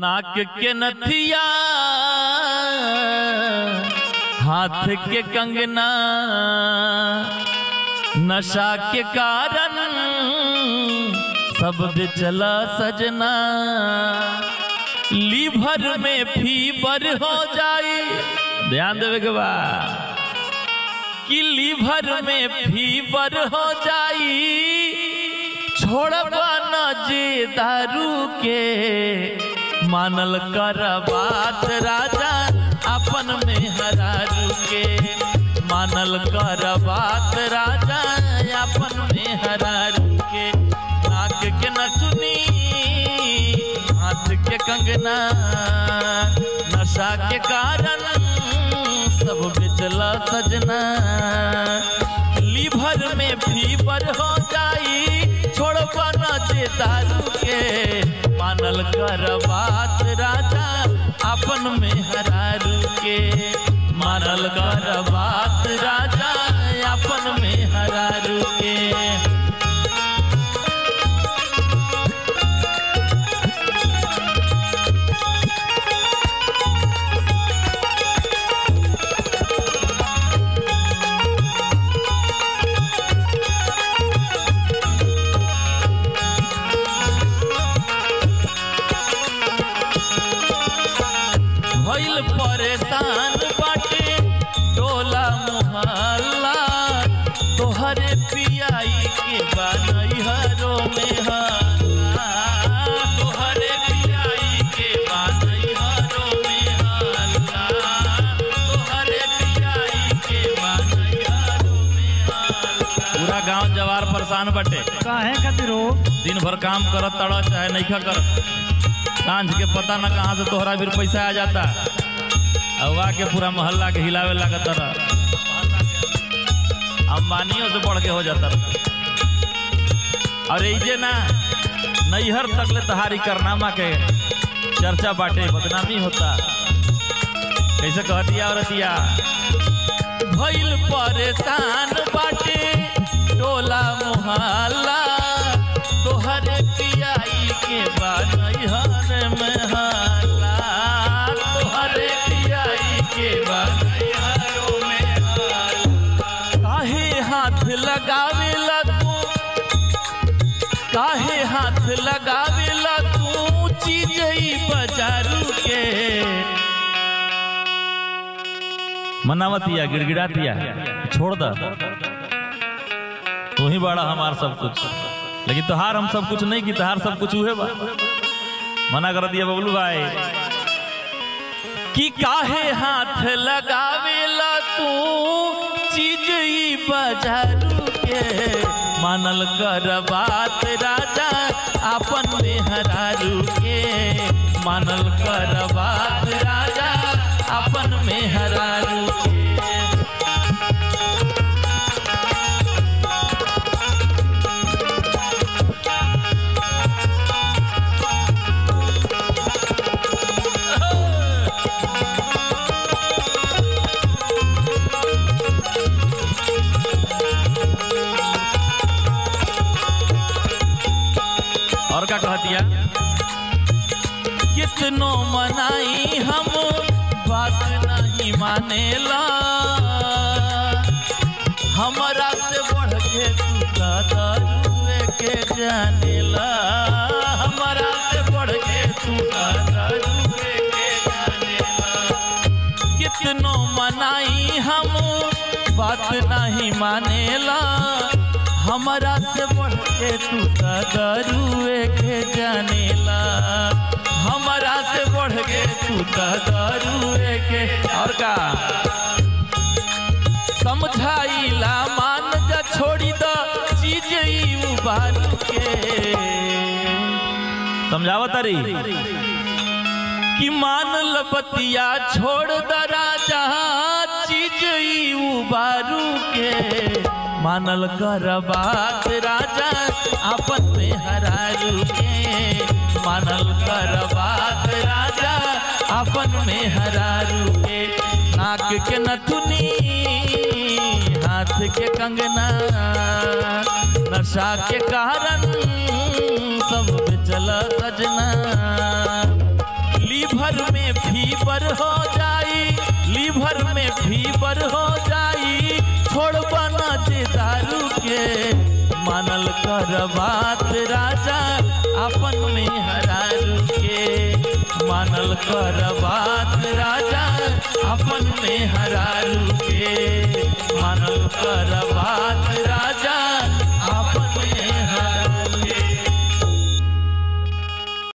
नाक के नथिया हाथ के कंगना नशा के कारण सब बिचला सजना। लीवर में फीवर हो जाए, ध्यान देवे के बाद कि लीवर में फीवर हो जाए छोड़बा न जे दारू के। मानल करा बात राजा अपन मेहरारू के। मानल करा बात राजा अपन मेहरारू के। नाक के नथुनी हाथ के कंगना नशा के कारण सब बिचला सजना। लीवर में फीवर हो जाई छोड़बा न जे दारू के। मानल करा बात राजा अपन मेहरारू के। मानल करा बात राजा अपन मेहरारू के। परेशान बाटे टोला मोहल्ला तोहरे पियाई के बनैहरो में हा। तोहरे पियाई के बनैहरो में हा। तोहरे पियाई के बनैहरो में हा। पूरा गांव जवार परेशान बाटे काहे खातिर हो। दिन भर काम करत तड़ा चाहे नइखा कर, सांझ के पता न कहां से तोहरा फिर पैसा आ जाता अवा के पूरा मोहल्ला के हिलावे लागत रहा। अंबानियों से बढ़ के हो जाता रहा। और ये ना नैहर तक ले तहारी करनामा के चर्चा बाटे बदनामी होता। कैसे कहतिया औरतिया भइल परेशान बाटे टोला मोहल्ला तोहरे पियाई के बनैहर में हा। तोहरे काहे हाथ लगावे लगू, काहे हाथ लगावे लगू चीजई बाजारू के। मनावतिया गिड़गिड़ातिया छोड़ दा, तू ही बड़ा हमार सब कुछ, लेकिन तोहार हम सब कुछ नहीं कि तोहार सब कुछ हुए बा। मना कर दिया बबलू भाई कि काहे हाथ लगावेला तू चीज ई बाजारू के। मानल करा बात राजा अपन मेहरारू के। मानल करा बात राजा अपन मेहरारू के। कितनो मनाई हम बात नहीं मानेला हमारा से बढ़ के तू दादारूए के जानेला। हमारा से बढ़ के तू दादारूए के जानेला। कितनो मनाई हम बात नहीं मानेला हमारा से बढ़ के तू दादारूए के जानेला। हमारा से बढ़ के तू दादारूए के। और का समझाइला मान जा छोड़ी द चीज ई उबारू के। समझावत री कि मानल बतिया छोड़ द राजा चीज ई उबारू के। मानल करा बात राजा अपन मेहरारू के। मानल करा बात राजा अपन मेहरारू के। नाक के नथुनी हाथ के कंगना नशा के कारण सब बिचला सजना। पर हो जाई छोड़बा ना दारू के। मानल कर बात राजा अपन मेहरारू के। मानल कर बात राजा अपन मेहरारू के। मानल कर बात।